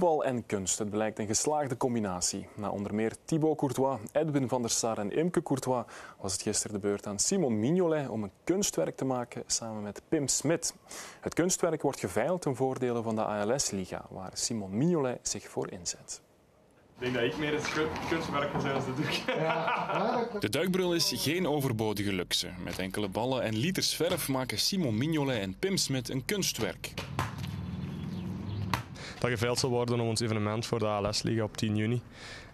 Voetbal en kunst, het blijkt een geslaagde combinatie. Na onder meer Thibaut Courtois, Edwin van der Sar en Imke Courtois was het gisteren de beurt aan Simon Mignolet om een kunstwerk te maken samen met Pim Smit. Het kunstwerk wordt geveild ten voordele van de ALS-liga, waar Simon Mignolet zich voor inzet. Ik denk dat ik meer een kunstwerker zijn als de doek. Ja. De duikbril is geen overbodige luxe. Met enkele ballen en liters verf maken Simon Mignolet en Pim Smit een kunstwerk. Dat geveild zal worden om ons evenement voor de ALS-liga op 10 juni.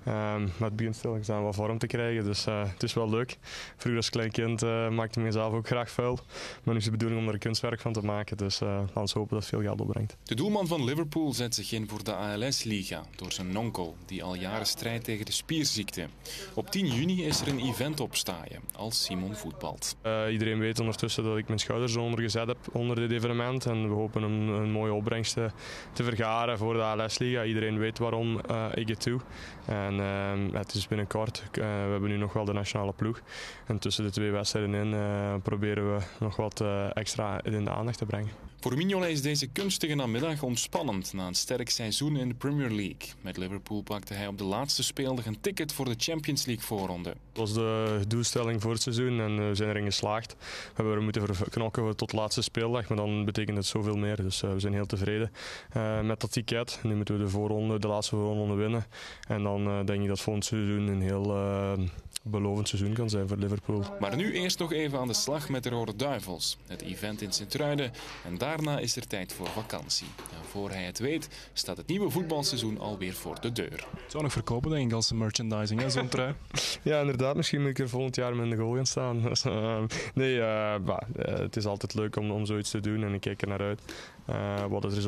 Maar het begint stilletjes aan wat vorm te krijgen, dus het is wel leuk. Vroeger als klein kind maakte ik mezelf ook graag vuil. Maar nu is de bedoeling om er een kunstwerk van te maken, dus laten we hopen dat het veel geld opbrengt. De doelman van Liverpool zet zich in voor de ALS-liga door zijn onkel, die al jaren strijdt tegen de spierziekte. Op 10 juni is er een event op Staaien, als Simon voetbalt. Iedereen weet ondertussen dat ik mijn schouders onder gezet heb onder dit evenement. En we hopen een mooie opbrengst te vergaren voor de ALS-liga. Iedereen weet waarom ik het doe. En het is binnenkort, we hebben nu nog wel de nationale ploeg. En tussen de twee wedstrijden in proberen we nog wat extra in de aandacht te brengen. Voor Mignolet is deze kunstige namiddag ontspannend na een sterk seizoen in de Premier League. Met Liverpool pakte hij op de laatste speeldag een ticket voor de Champions League voorronde. Dat was de doelstelling voor het seizoen en we zijn erin geslaagd. We hebben er moeten knokken tot de laatste speeldag, maar dan betekent het zoveel meer. Dus we zijn heel tevreden met dat ticket. Nu moeten we de laatste voorronde winnen. En dan denk ik dat volgend seizoen een heel belovend seizoen kan zijn voor Liverpool. Maar nu eerst nog even aan de slag met de Rode Duivels. Het event in Sint-Truiden en daarna is er tijd voor vakantie. En voor hij het weet staat het nieuwe voetbalseizoen alweer voor de deur. Het zou nog verkopen denk ik als merchandising, hè, zo'n trui. Ja, inderdaad. Misschien moet ik er volgend jaar met de goal gaan staan. Het is altijd leuk om zoiets te doen en ik kijk er naar uit. Wat het